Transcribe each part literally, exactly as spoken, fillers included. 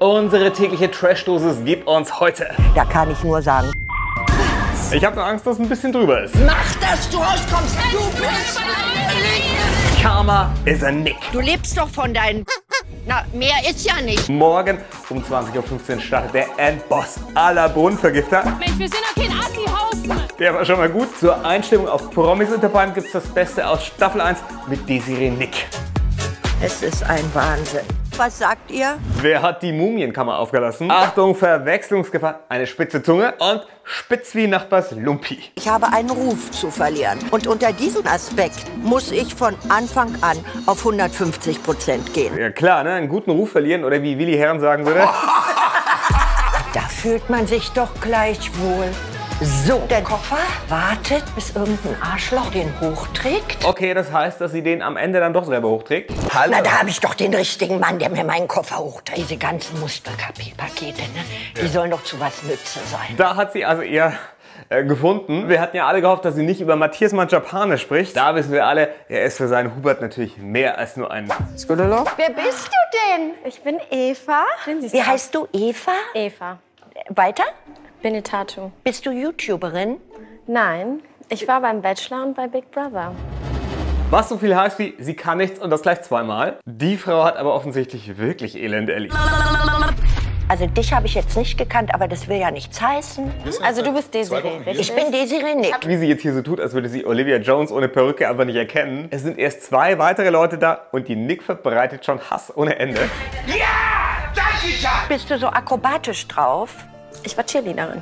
Unsere tägliche Trash-Dosis gibt uns heute. Da kann ich nur sagen. Ich habe nur Angst, dass es ein bisschen drüber ist. Mach, dass du rauskommst. Du bist ein Karma ist ein Nick. Du lebst doch von deinen... Na, mehr ist ja nicht. Morgen um zwanzig Uhr fünfzehn startet der Endboss aller Bohnenvergifter. Mensch, wir sind doch kein Assi-Haus. Der war schon mal gut. Zur Einstimmung auf Promis unter Palmen gibt's das Beste aus Staffel eins mit Désirée Nick. Es ist ein Wahnsinn. Was sagt ihr? Wer hat die Mumienkammer aufgelassen? Achtung, Verwechslungsgefahr, eine spitze Zunge und spitz wie Nachbars Lumpi. Ich habe einen Ruf zu verlieren. Und unter diesem Aspekt muss ich von Anfang an auf hundertfünfzig Prozent gehen. Ja klar, ne? Einen guten Ruf verlieren oder wie Willi Herren sagen würde. Da fühlt man sich doch gleich wohl. So, der Koffer wartet, bis irgendein Arschloch den hochträgt. Okay, das heißt, dass sie den am Ende dann doch selber hochträgt. Hallo. Na, da habe ich doch den richtigen Mann, der mir meinen Koffer hochträgt. Diese ganzen Musterpakete, ne? Die sollen doch zu was Nütze sein. Da hat sie also ihr äh, gefunden. Wir hatten ja alle gehofft, dass sie nicht über Matthias Mangiapane spricht. Da wissen wir alle, er ist für seinen Hubert natürlich mehr als nur ein... Skudello? Wer bist du denn? Ich bin Eva. Wie heißt du? Eva? Eva. Weiter? Benetatou. Bist du YouTuberin? Nein, ich war beim Bachelor und bei Big Brother. Was so viel heißt wie, sie kann nichts und das gleich zweimal. Die Frau hat aber offensichtlich wirklich Elend erlebt. Also dich habe ich jetzt nicht gekannt, aber das will ja nichts heißen. Also du bist Désirée, richtig? Ich bin Désirée Nick. Wie sie jetzt hier so tut, als würde sie Olivia Jones ohne Perücke einfach nicht erkennen. Es sind erst zwei weitere Leute da und die Nick verbreitet schon Hass ohne Ende. Ja, danke schön. Bist du so akrobatisch drauf? Ich war Cheerleaderin.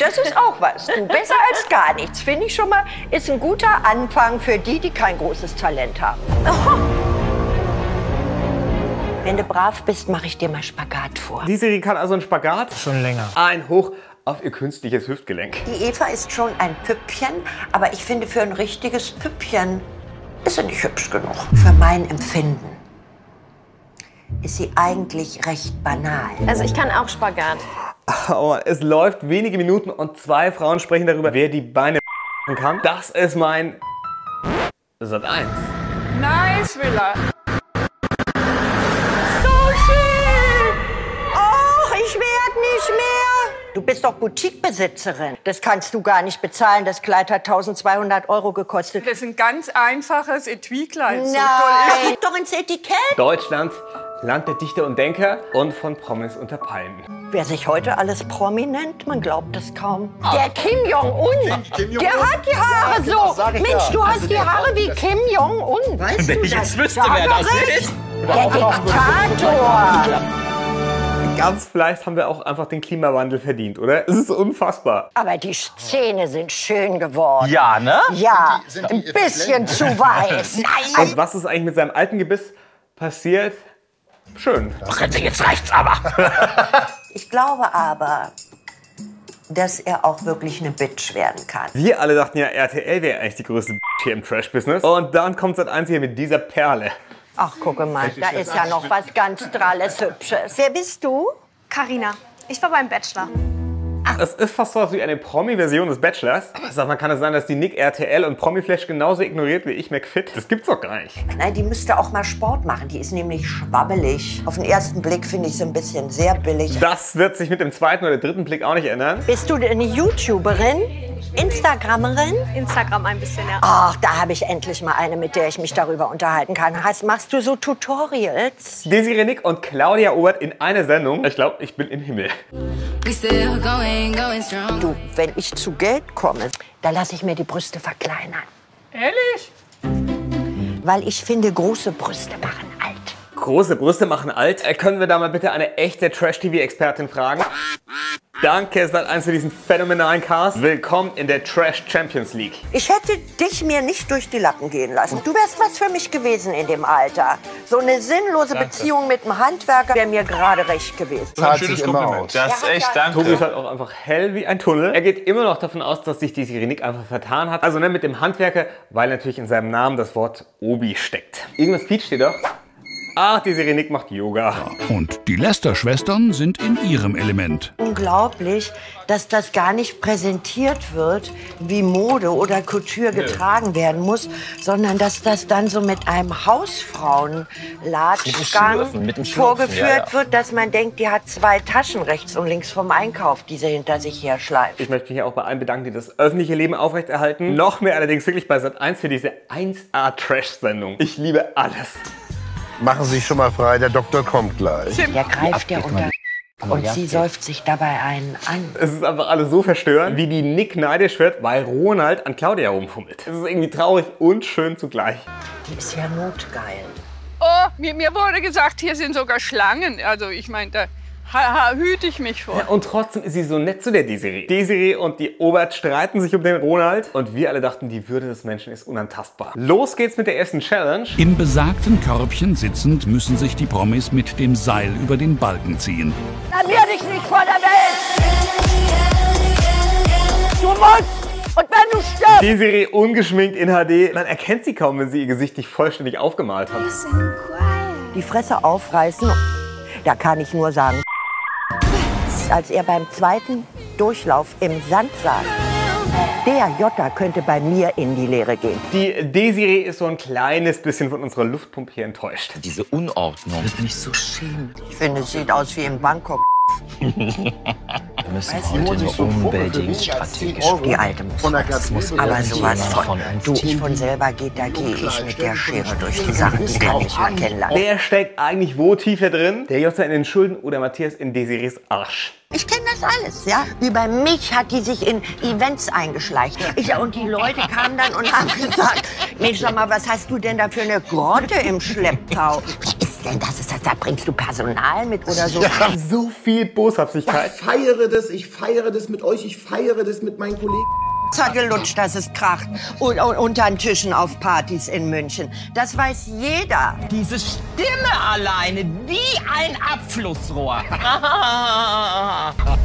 Das ist auch was. Besser als gar nichts, finde ich schon mal. Ist ein guter Anfang für die, die kein großes Talent haben. Oh. Wenn du brav bist, mache ich dir mal Spagat vor. Die Serie kann also einen Spagat. Schon länger. Ein Hoch auf ihr künstliches Hüftgelenk. Die Eva ist schon ein Püppchen, aber ich finde, für ein richtiges Püppchen ist sie nicht hübsch genug. Für mein Empfinden ist sie eigentlich recht banal. Also ich kann auch Spagat. Oh, es läuft wenige Minuten und zwei Frauen sprechen darüber, wer die Beine kann. Das ist mein Sat eins. Nice, Villa. Sushi! Och, ich werd nicht mehr. Du bist doch Boutique-Besitzerin. Das kannst du gar nicht bezahlen. Das Kleid hat tausendzweihundert Euro gekostet. Das ist ein ganz einfaches Etui-Kleid. Nein, so toll. Doch ins Etikett. Deutschland. Land der Dichter und Denker und von Promis unter Palmen. Wer sich heute alles prominent, man glaubt es kaum. Der Kim Jong-un, Kim Jong der hat die Haare ja, so. Mensch, ja. du hast also die Haare wie Kim Jong-un. Weißt Wenn du ich das? Jetzt wüsste, da wer das ist. ist. Der Diktator. Ganz vielleicht haben wir auch einfach den Klimawandel verdient, oder? Es ist unfassbar. Aber die Szene sind schön geworden. Ja, ne? Ja, sind die, sind die ein bisschen zu weiß. Nein. Und was ist eigentlich mit seinem alten Gebiss passiert? Schön. Jetzt reicht's aber. Ich glaube aber, dass er auch wirklich eine Bitch werden kann. Wir alle dachten ja, R T L wäre eigentlich die größte Bitch hier im Trash-Business. Und dann kommt Sat eins hier mit dieser Perle. Ach, gucke mal, da ist ja noch was ganz Dralles Hübsches. Wer bist du? Carina. Ich war beim Bachelor. Ach. Es ist fast so wie eine Promi-Version des Bachelors. Aber sag mal, kann es sein, dass die Nick R T L und Promi-Flash genauso ignoriert wie ich McFit? Das gibt's doch gar nicht. Nein, die müsste auch mal Sport machen. Die ist nämlich schwabbelig. Auf den ersten Blick finde ich sie ein bisschen sehr billig. Das wird sich mit dem zweiten oder dritten Blick auch nicht ändern. Bist du eine YouTuberin? Instagramerin? Instagram ein bisschen, ja. Ach, da habe ich endlich mal eine, mit der ich mich darüber unterhalten kann. Heißt, machst du so Tutorials? Désirée Nick und Claudia Obert in einer Sendung. Ich glaube, ich bin im Himmel. Du, wenn ich zu Geld komme, da lasse ich mir die Brüste verkleinern. Ehrlich? Weil ich finde, große Brüste machen alt. Große Brüste machen alt? Äh, können wir da mal bitte eine echte Trash-T V-Expertin fragen? Danke, Sat eins für diesen phänomenalen Cast. Willkommen in der Trash Champions League. Ich hätte dich mir nicht durch die Lappen gehen lassen. Du wärst was für mich gewesen in dem Alter. So eine sinnlose danke. Beziehung mit einem Handwerker wäre mir gerade recht gewesen. Das, das schönes sich Kompliment. Immer aus. Das ist echt, ja, danke. Tobi ist halt auch einfach hell wie ein Tunnel. Er geht immer noch davon aus, dass sich Désirée Nick einfach vertan hat. Also ne, mit dem Handwerker, weil natürlich in seinem Namen das Wort Obi steckt. Irgendwas pietscht dir doch. Ach, Désirée Nick macht Yoga. Ja. Und die Lester-Schwestern sind in ihrem Element. Unglaublich, dass das gar nicht präsentiert wird, wie Mode oder Couture getragen werden muss, sondern dass das dann so mit einem Hausfrauenlatschgang vorgeführt ja, ja. wird, dass man denkt, die hat zwei Taschen rechts und links vom Einkauf, die sie hinter sich her schleift. Ich möchte mich hier auch bei allen bedanken, die das öffentliche Leben aufrechterhalten. Noch mehr allerdings wirklich bei Sat eins für diese eins A Trash-Sendung. Ich liebe alles. Machen Sie sich schon mal frei, der Doktor kommt gleich. Der greift ja unter und sie säuft sich dabei einen an. Es ist einfach alles so verstörend, wie die Nick neidisch wird, weil Ronald an Claudia rumfummelt. Es ist irgendwie traurig und schön zugleich. Die ist ja notgeil. Oh, mir, mir wurde gesagt, hier sind sogar Schlangen. Also ich meine, da ha, ha, hüte ich mich vor. Ja, und trotzdem ist sie so nett zu der Désirée. Désirée und die Obert streiten sich um den Ronald. Und wir alle dachten, die Würde des Menschen ist unantastbar. Los geht's mit der ersten Challenge. Im besagten Körbchen sitzend müssen sich die Promis mit dem Seil über den Balken ziehen. Blamier dich nicht vor der Welt! Du musst! Und wenn du stirbst! Désirée ungeschminkt in H D. Man erkennt sie kaum, wenn sie ihr Gesicht nicht vollständig aufgemalt hat. Die Fresse aufreißen, da kann ich nur sagen, als er beim zweiten Durchlauf im Sand saß, der Yotta könnte bei mir in die Leere gehen. Die Désirée ist so ein kleines bisschen von unserer Luftpumpe hier enttäuscht. Diese Unordnung. Das ist nicht so schön. Ich finde, es sieht aus wie in Bangkok. Wir müssen weißt, heute nur unbedingt so strategisch die Alte muss von der muss aber sowas von, von du, ich von selber geht, da gehe ich mit der Schere durch die Sachen, die kann ich mal kennenlernen. Wer steckt eigentlich wo tiefer drin? Der Yotta in den Schulden oder Matthias in Désirées Arsch? Ich kenne das alles, ja. Über mich hat die sich in Events eingeschleicht. Ich, und die Leute kamen dann und haben gesagt, Mensch, sag mal, was hast du denn da für eine Grotte im Schlepptau? Denn das ist das, da bringst du Personal mit oder so. Ja. So viel Boshaftigkeit. Ich feiere das, ich feiere das mit euch, ich feiere das mit meinen Kollegen. Es hat gelutscht, dass es kracht. Und, und unter den Tischen auf Partys in München. Das weiß jeder. Diese Stimme alleine, wie ein Abflussrohr.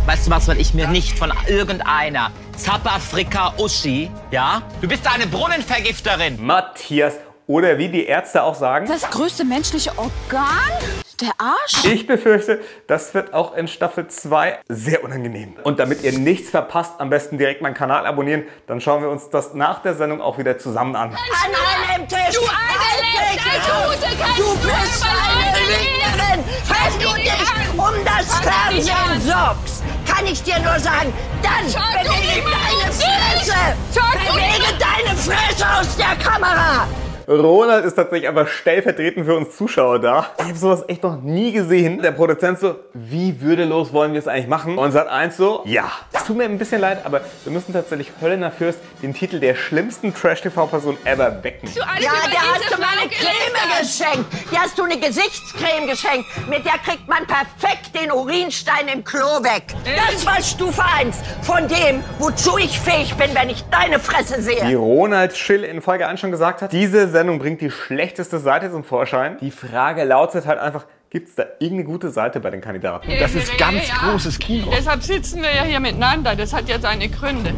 Weißt du was, weil ich mir nicht von irgendeiner Zapperfrika Uschi, ja? Du bist eine Brunnenvergifterin. Matthias. Oder wie die Ärzte auch sagen, das größte menschliche Organ? Der Arsch? Ich befürchte, das wird auch in Staffel zwei sehr unangenehm. Und damit ihr nichts verpasst, am besten direkt meinen Kanal abonnieren. Dann schauen wir uns das nach der Sendung auch wieder zusammen an. An einem Tisch! Du eine Letzte! Du bist eine Lügnerin! Wenn du dich um das Fernsehen sorgst, kann ich dir nur sagen, dann bewege deine Fresse! Bewege deine Fresse aus der Kamera! Ronald ist tatsächlich einfach stellvertretend für uns Zuschauer da. Ich habe sowas echt noch nie gesehen. Der Produzent so, wie würdelos wollen wir es eigentlich machen? Und Sat eins so, ja. Das tut mir ein bisschen leid, aber wir müssen tatsächlich Höllener Fürst den Titel der schlimmsten Trash-T V-Person ever wegnehmen. Ja, der hast du mal eine Creme geschenkt. Die hast du eine Gesichtscreme geschenkt. Mit der kriegt man perfekt den Urinstein im Klo weg. Das war Stufe eins von dem, wozu ich fähig bin, wenn ich deine Fresse sehe. Wie Ronald Schill in Folge eins schon gesagt hat, diese Sendung bringt die schlechteste Seite zum Vorschein. Die Frage lautet halt einfach, gibt es da irgendeine gute Seite bei den Kandidaten? Das ist ganz großes Kino. Deshalb sitzen wir ja hier miteinander. Das hat ja seine Gründe.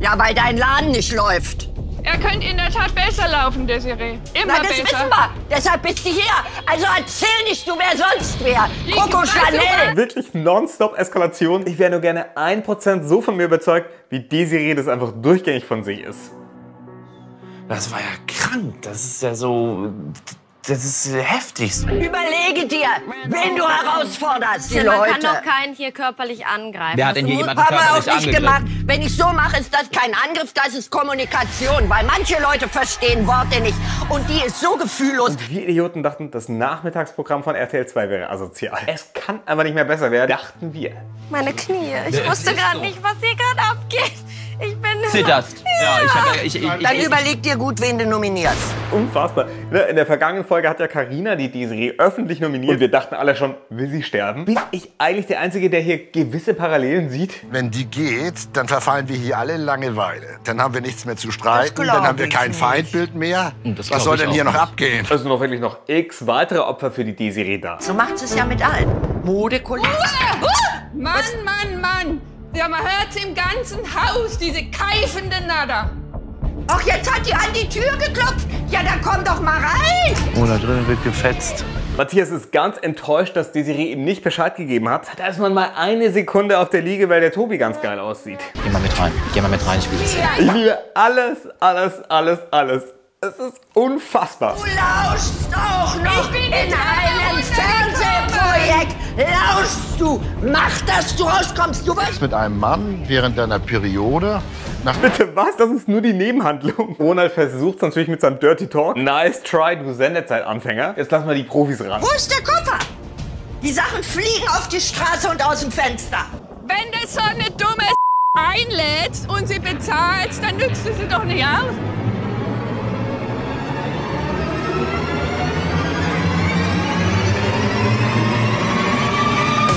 Ja, weil dein Laden nicht läuft. Er könnte in der Tat besser laufen, Désirée. Immer Na, das besser. Wissen wir. Deshalb bist du hier. Also erzähl nicht, du wer sonst wär. Coco Chanel. Wirklich nonstop Eskalation. Ich wäre nur gerne ein Prozent so von mir überzeugt, wie Désirée das einfach durchgängig von sich ist. Das war ja krank. Das ist ja so... Das ist heftig. Überlege dir, wen du herausforderst, die Leute. Man kann doch keinen hier körperlich angreifen. Wer hat denn hier jemanden körperlich angegriffen? Wenn ich so mache, ist das kein Angriff, das ist Kommunikation. Weil manche Leute verstehen Worte nicht. Und die ist so gefühllos. Und wir Idioten dachten, das Nachmittagsprogramm von R T L zwei wäre asozial. Es kann einfach nicht mehr besser werden, dachten wir. Meine Knie. Ich wusste gerade nicht, was hier gerade abgeht. Ich bin zitterst. Ja, ich hab, ich, ich, Dann ich, ich, überleg dir gut, wen du nominierst. Unfassbar. In der vergangenen Folge hat ja Carina die Désirée öffentlich nominiert. Und wir dachten alle schon, will sie sterben? Bin ich eigentlich der Einzige, der hier gewisse Parallelen sieht? Wenn die geht, dann verfallen wir hier alle in Langeweile. Dann haben wir nichts mehr zu streiten, dann haben wir kein Feindbild mehr. Was soll denn hier noch abgehen? Es sind noch wirklich noch x weitere Opfer für die Désirée da. So macht es ja mit allen. Modekollegen. Uh, uh, Mann, Mann, Mann. Ja, man hört im ganzen Haus, diese keifende Nada. Ach, jetzt hat die an die Tür geklopft. Ja, dann komm doch mal rein. Oh, da drinnen wird gefetzt. Matthias ist ganz enttäuscht, dass Désirée ihm nicht Bescheid gegeben hat. Da ist man mal eine Sekunde auf der Liege, weil der Tobi ganz geil aussieht. Geh mal mit rein, geh mal mit rein, ich spiele es. Ich liebe alles, alles, alles, alles. Es ist unfassbar. Du lauschst auch noch in einem Fernsehprojekt. Lauschst du, mach, dass du rauskommst. Du warst mit einem Mann während deiner Periode. Nach Bitte was? Das ist nur die Nebenhandlung. Ronald versucht es natürlich mit seinem Dirty Talk. Nice try, du Sendezeit-Anfänger. Jetzt lass mal die Profis ran. Wo ist der Koffer? Die Sachen fliegen auf die Straße und aus dem Fenster. Wenn das so eine dumme einlädt und sie bezahlt, dann nützt du sie doch nicht aus.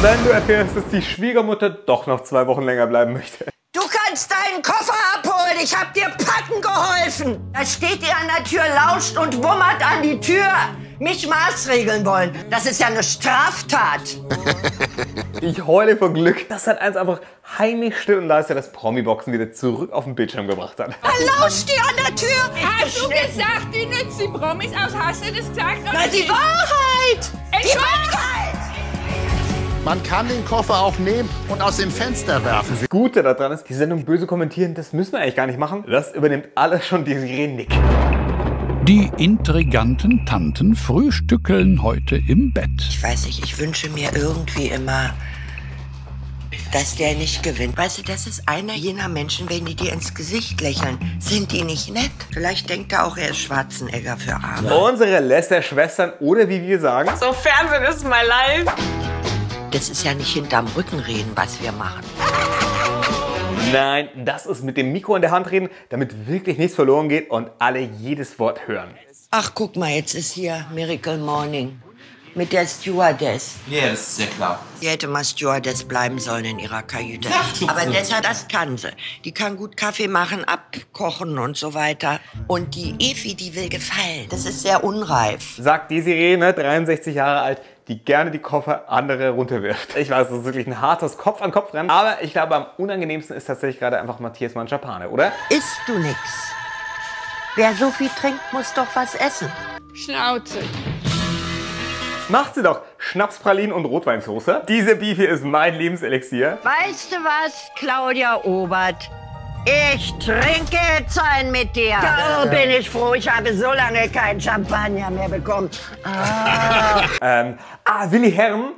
Wenn du erfährst, dass die Schwiegermutter doch noch zwei Wochen länger bleiben möchte. Du kannst deinen Koffer abholen, ich hab dir packen geholfen. Da steht ihr an der Tür, lauscht und wummert an die Tür. Mich maßregeln wollen, das ist ja eine Straftat. Ich heule vor Glück, dass hat eins einfach heimlich still und leise das Promi-Boxen wieder zurück auf den Bildschirm gebracht hat. Da lauscht die an der Tür. Hast du gesagt, die nützt die Promis aus? Hast du das gesagt? Na, die Wahrheit! Die Wahrheit! Man kann den Koffer auch nehmen und aus dem Fenster werfen. Das Gute daran ist, die Sendung böse kommentieren, das müssen wir eigentlich gar nicht machen. Das übernimmt alles schon Désirée Nick. Die intriganten Tanten frühstückeln heute im Bett. Ich weiß nicht, ich wünsche mir irgendwie immer, dass der nicht gewinnt. Weißt du, das ist einer jener Menschen, wenn die dir ins Gesicht lächeln, sind die nicht nett. Vielleicht denkt er auch, er ist Schwarzenegger für Arme. Unsere Lästerschwestern oder wie wir sagen, so Fernsehen ist mein Life. Das ist ja nicht hinterm Rücken reden, was wir machen. Nein, das ist mit dem Mikro in der Hand reden, damit wirklich nichts verloren geht und alle jedes Wort hören. Ach, guck mal, jetzt ist hier Miracle Morning mit der Stewardess. Ja, das ist sehr klar. Sie hätte mal Stewardess bleiben sollen in ihrer Kajüte. Aber deshalb, das kann sie. Die kann gut Kaffee machen, abkochen und so weiter. Und die Evi, die will gefallen. Das ist sehr unreif. Sagt die Sirene, dreiundsechzig Jahre alt, die gerne die Koffer andere runterwirft. Ich weiß, das ist wirklich ein hartes Kopf-an-Kopf-Rennen, aber ich glaube, am unangenehmsten ist tatsächlich gerade einfach Matthias Mangiapane, oder? Isst du nix? Wer so viel trinkt, muss doch was essen. Schnauze. Macht sie doch! Schnapspralinen und Rotweinssoße. Diese Beefy ist mein Lebenselixier. Weißt du was, Claudia Obert? Ich trinke jetzt ein mit dir. Oh, bin ich froh, ich habe so lange keinen Champagner mehr bekommen. Ah, ähm, ah Willi Herren,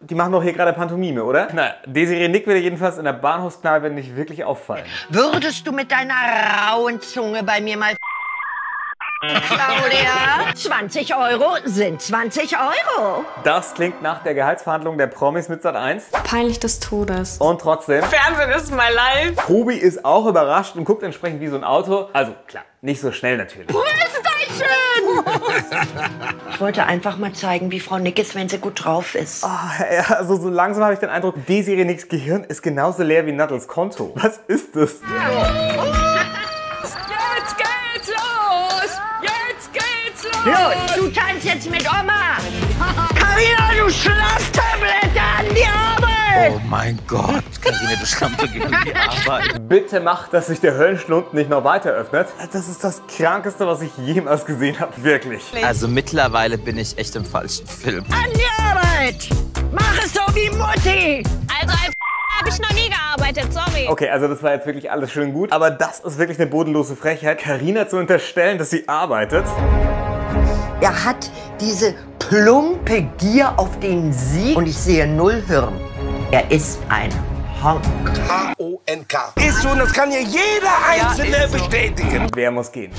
die machen doch hier gerade Pantomime, oder? Na, Désirée Nick würde jedenfalls in der Bahnhofskneipe nicht wirklich auffallen. Würdest du mit deiner rauen Zunge bei mir mal... Claudia, zwanzig Euro sind zwanzig Euro. Das klingt nach der Gehaltsverhandlung der Promis mit Sat eins. Peinlich des Todes. Und trotzdem. Fernsehen ist mein Life. Tobi ist auch überrascht und guckt entsprechend wie so ein Auto. Also klar, nicht so schnell natürlich. Ich wollte einfach mal zeigen, wie Frau Nick ist, wenn sie gut drauf ist. Oh, ja, also so langsam habe ich den Eindruck, Désirée Nicks Gehirn ist genauso leer wie Nuttles Konto. Was ist das? Los, du tanzt jetzt mit Oma! Carina, du Schlaftablette, an die Arbeit! Oh mein Gott, Carina, du Schlampe, geh an die Arbeit! Bitte mach, dass sich der Höllenschlund nicht noch weiter öffnet. Das ist das Krankeste, was ich jemals gesehen habe, wirklich. Also mittlerweile bin ich echt im falschen Film. An die Arbeit! Mach es so wie Mutti! Also als habe ich noch nie gearbeitet, sorry. Okay, also das war jetzt wirklich alles schön gut, aber das ist wirklich eine bodenlose Frechheit, Carina zu unterstellen, dass sie arbeitet. Er hat diese plumpe Gier auf den Sieg und ich sehe null Hirn. Er ist ein Honk. H O N K. Ist so und das kann ja jeder Einzelne ja, so. bestätigen. Wer muss gehen?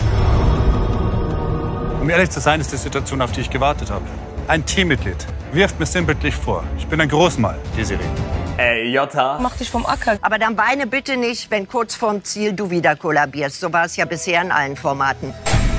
Um ehrlich zu sein, ist die Situation, auf die ich gewartet habe. Ein Teammitglied wirft mir sinnbildlich vor. Ich bin ein Großmal, Désirée. Ey, Yotta. Mach dich vom Acker. Aber dann weine bitte nicht, wenn kurz vorm Ziel du wieder kollabierst. So war es ja bisher in allen Formaten.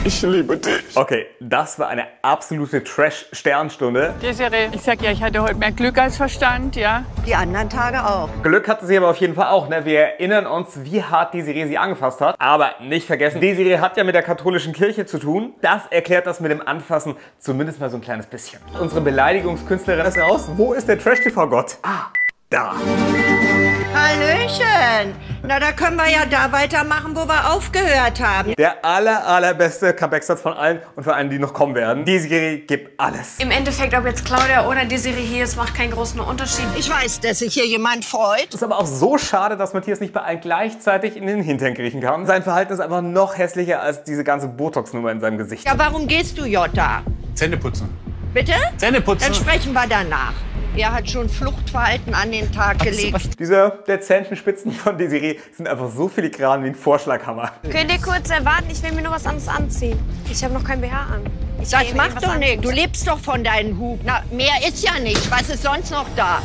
Ich liebe dich. Okay, das war eine absolute Trash-Sternstunde. Désirée, ich sag ja, ich hatte heute mehr Glück als Verstand, ja? Die anderen Tage auch. Glück hatte sie aber auf jeden Fall auch, ne? Wir erinnern uns, wie hart Désirée sie angefasst hat. Aber nicht vergessen, Désirée hat ja mit der katholischen Kirche zu tun. Das erklärt das mit dem Anfassen zumindest mal so ein kleines bisschen. Unsere Beleidigungskünstlerin ist raus. Wo ist der Trash-T V-Gott? Ah, da. Hallöchen. Na, da können wir ja da weitermachen, wo wir aufgehört haben. Der aller, allerbeste Comeback-Satz von allen und von allen, die noch kommen werden. Désirée gibt alles. Im Endeffekt, ob jetzt Claudia oder Désirée hier ist, macht keinen großen Unterschied. Ich weiß, dass sich hier jemand freut. Ist aber auch so schade, dass Matthias nicht bei allen gleichzeitig in den Hintern kriechen kann. Sein Verhalten ist einfach noch hässlicher als diese ganze Botox-Nummer in seinem Gesicht. Ja, warum gehst du, Yotta? Zähne putzen. Bitte? Zähne putzen. Dann sprechen wir danach. Er hat schon Fluchtverhalten an den Tag gelegt. Diese dezenten Spitzen von Désirée sind einfach so filigran wie ein Vorschlaghammer. Könnt ihr kurz erwarten, ich will mir noch was anderes anziehen. Ich habe noch kein B H an. Ich das macht doch nichts. Du lebst doch von deinen Hub. Na, mehr ist ja nicht. Was ist sonst noch da?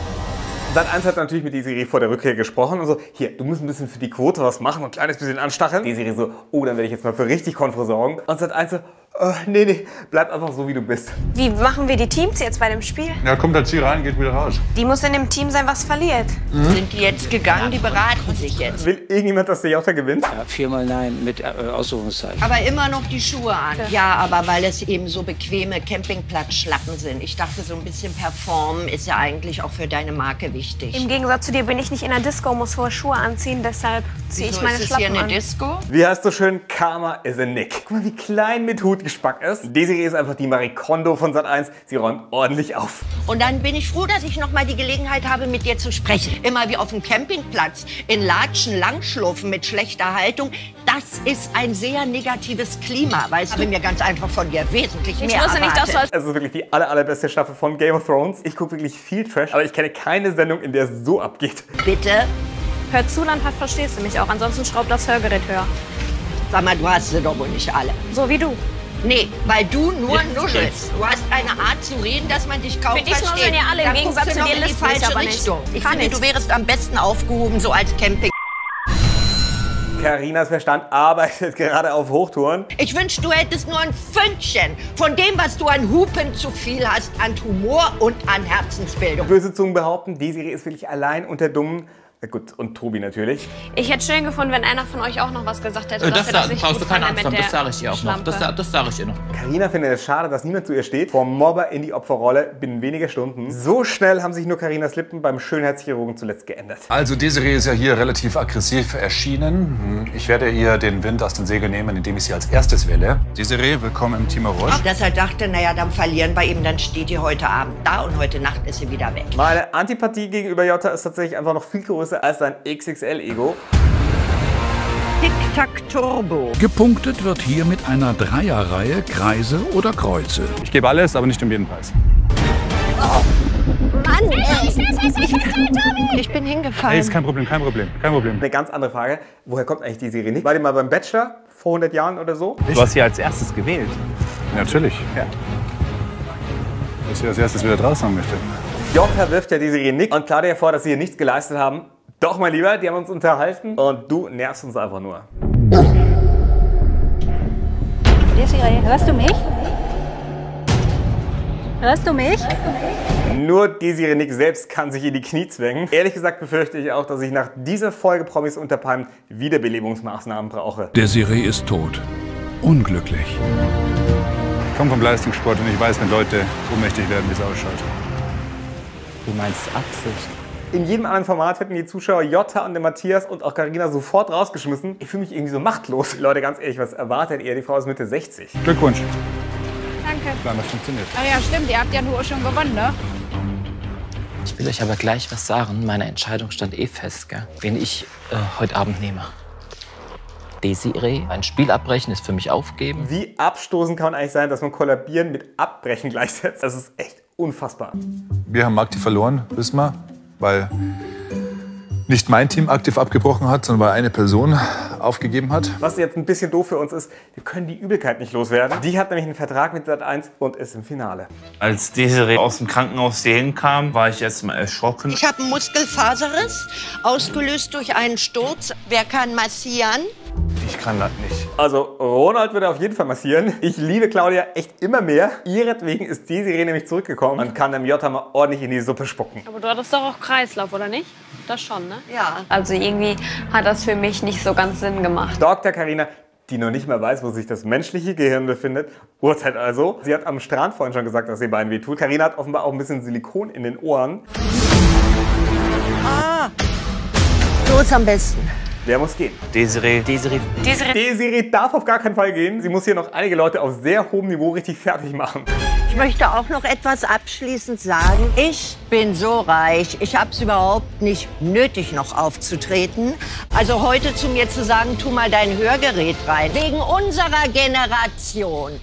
Dann eins hat natürlich mit Désirée vor der Rückkehr gesprochen und so, hier, du musst ein bisschen für die Quote was machen und ein kleines bisschen anstacheln. Désirée so, oh, dann werde ich jetzt mal für richtig Konfro sorgen. Und Sat eins so, oh, nee, nee, bleib einfach so, wie du bist. Wie machen wir die Teams jetzt bei dem Spiel? Ja, kommt halt hier rein, geht wieder raus. Die muss in dem Team sein, was verliert. Mhm. Sind die jetzt gegangen, die beraten sich jetzt. Will irgendjemand, dass der Yotta gewinnt? Ja, viermal nein mit äh, Ausrufungszeichen. Aber immer noch die Schuhe an. Ja, aber weil es eben so bequeme Campingplatzschlappen sind. Ich dachte, so ein bisschen performen ist ja eigentlich auch für deine Marke wichtig. Im Gegensatz zu dir bin ich nicht in der Disco, muss hohe Schuhe anziehen, deshalb ziehe ich meine Schlappen an. Ist hier eine Disco? Wie heißt so schön? Karma is a Nick. Guck mal, wie klein mit Hut gespackt ist. Désirée ist einfach die Marie Kondo von Sat eins. Sie räumt ordentlich auf. Und dann bin ich froh, dass ich noch mal die Gelegenheit habe, mit dir zu sprechen. Immer wie auf dem Campingplatz, in Latschen, Langschlurfen mit schlechter Haltung. Das ist ein sehr negatives Klima, weißt du? Ich habe mir ganz einfach von dir wesentlich mehr erwartet. Ich wusste nicht, dass du als... Es ist wirklich die aller, allerbeste Staffel von Game of Thrones. Ich gucke wirklich viel Trash, aber ich kenne keine Sendung, in der es so abgeht. Bitte? Hör zu, dann verstehst du mich auch. Ansonsten schraub das Hörgerät höher. Sag mal, du hast sie doch wohl nicht alle. So wie du. Nee, weil du nur ja, nuschelst. Du hast eine Art zu reden, dass man dich kaum versteht. Für dich nuscheln ja alle, im Gegensatz zu dir liest mich aber nicht. Ich finde, du wärst am besten aufgehoben, so als Camping. Carinas Verstand arbeitet gerade auf Hochtouren. Ich wünschte, du hättest nur ein Fünkchen von dem, was du an Hupen zu viel hast, an Humor und an Herzensbildung. Böse Zungen behaupten, Désirée ist wirklich allein unter Dummen. Na gut, und Tobi natürlich. Ich hätte schön gefunden, wenn einer von euch auch noch was gesagt hätte. Das, da, das brauchst du keine Angst haben, das sage ich ihr auch noch. Das, das sage ich ihr noch. Carina findet es schade, dass niemand zu ihr steht. Vom Mobber in die Opferrolle binnen weniger Stunden. So schnell haben sich nur Carinas Lippen beim Schönheitschirurgen zuletzt geändert. Also Désirée ist ja hier relativ aggressiv erschienen. Ich werde ihr den Wind aus den Segeln nehmen, indem ich sie als erstes wähle. Désirée, willkommen im Team Aurora. Auch dass er dachte, naja, dann verlieren bei ihm, dann steht ihr heute Abend da und heute Nacht ist sie wieder weg. Meine Antipathie gegenüber Yotta ist tatsächlich einfach noch viel größer als sein X X L-Ego. Tic-Tac Turbo. Gepunktet wird hier mit einer Dreierreihe, Kreise oder Kreuze. Ich gebe alles, aber nicht um jeden Preis. Oh. Mann! Ich bin hingefallen. Hey, ist kein Problem, kein Problem, kein Problem. Eine ganz andere Frage. Woher kommt eigentlich Désirée Nick? War die mal beim Bachelor vor hundert Jahren oder so? Du hast sie als erstes gewählt. Natürlich. Ja. Dass sie als erstes wieder draußen haben möchte. Yotta wirft ja Désirée Nick und Claudia vor, dass sie hier nichts geleistet haben. Doch, mein Lieber, die haben uns unterhalten und du nervst uns einfach nur. Désirée, hörst du mich? Hörst du mich? Nur Désirée Nick selbst kann sich in die Knie zwängen. Ehrlich gesagt befürchte ich auch, dass ich nach dieser Folge Promis unter Palmen Wiederbelebungsmaßnahmen brauche. Désirée ist tot. Unglücklich. Ich komme vom Leistungssport und ich weiß, wenn Leute ohnmächtig werden, wie es ausschaut. Du meinst Absicht? In jedem anderen Format hätten die Zuschauer Yotta und den Matthias und auch Carina sofort rausgeschmissen. Ich fühle mich irgendwie so machtlos. Leute, ganz ehrlich, was erwartet ihr? Die Frau ist Mitte sechzig. Glückwunsch. Danke. Plan, das funktioniert. Ach ja, stimmt. Ihr habt ja nur schon gewonnen, ne? Ich will euch aber gleich was sagen. Meine Entscheidung stand eh fest, gell? Wen ich äh, heute Abend nehme. Désirée, ein Spiel abbrechen ist für mich aufgeben. Wie abstoßend kann eigentlich sein, dass man Kollabieren mit Abbrechen gleichsetzt? Das ist echt unfassbar. Wir haben aktiv verloren, wissen wir, weil nicht mein Team aktiv abgebrochen hat, sondern weil eine Person aufgegeben hat. Was jetzt ein bisschen doof für uns ist, wir können die Übelkeit nicht loswerden. Die hat nämlich einen Vertrag mit Sat eins und ist im Finale. Als Désirée aus dem Krankenhaus sehen kam, war ich erst mal erschrocken. Ich habe einen Muskelfaserriss, ausgelöst durch einen Sturz. Wer kann massieren? Ich kann das nicht. Also Ronald würde auf jeden Fall massieren. Ich liebe Claudia echt immer mehr. Ihretwegen ist Désirée nämlich zurückgekommen und kann dem Yotta mal ordentlich in die Suppe spucken. Aber du hattest doch auch Kreislauf, oder nicht? Das schon, ne? Ja. Also irgendwie hat das für mich nicht so ganz Sinn gemacht. Doktor Carina, die noch nicht mal weiß, wo sich das menschliche Gehirn befindet, urteilt also. Sie hat am Strand vorhin schon gesagt, dass sie beiden wehtut. Carina hat offenbar auch ein bisschen Silikon in den Ohren. Ah! für uns am besten. Wer muss gehen? Désirée. Désirée. Désirée. Désirée darf auf gar keinen Fall gehen. Sie muss hier noch einige Leute auf sehr hohem Niveau richtig fertig machen. Ich möchte auch noch etwas abschließend sagen. Ich bin so reich, ich habe es überhaupt nicht nötig, noch aufzutreten. Also heute zu mir zu sagen, tu mal dein Hörgerät rein. Wegen unserer Generation.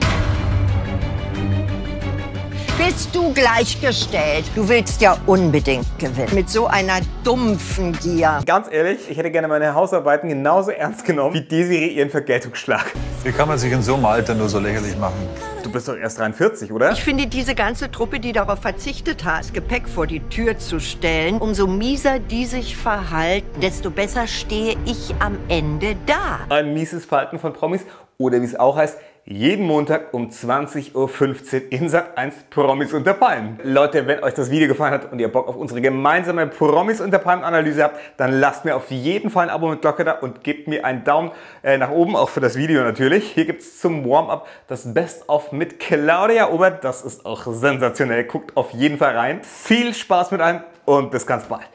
Bist du gleichgestellt? Du willst ja unbedingt gewinnen. Mit so einer dumpfen Gier. Ganz ehrlich, ich hätte gerne meine Hausarbeiten genauso ernst genommen wie Désirée ihren Vergeltungsschlag. Wie kann man sich in so einem Alter nur so lächerlich machen? Du bist doch erst dreiundvierzig, oder? Ich finde, diese ganze Truppe, die darauf verzichtet hat, das Gepäck vor die Tür zu stellen, umso mieser die sich verhalten, desto besser stehe ich am Ende da. Ein mieses Verhalten von Promis, oder wie es auch heißt, jeden Montag um zwanzig Uhr fünfzehn in Sat eins Promis unter Palmen. Leute, wenn euch das Video gefallen hat und ihr Bock auf unsere gemeinsame Promis unter Palmen Analyse habt, dann lasst mir auf jeden Fall ein Abo mit Glocke da und gebt mir einen Daumen äh, nach oben, auch für das Video natürlich. Hier gibt es zum Warm-Up das Best-of mit Claudia Obert. Das ist auch sensationell. Guckt auf jeden Fall rein. Viel Spaß mit einem und bis ganz bald.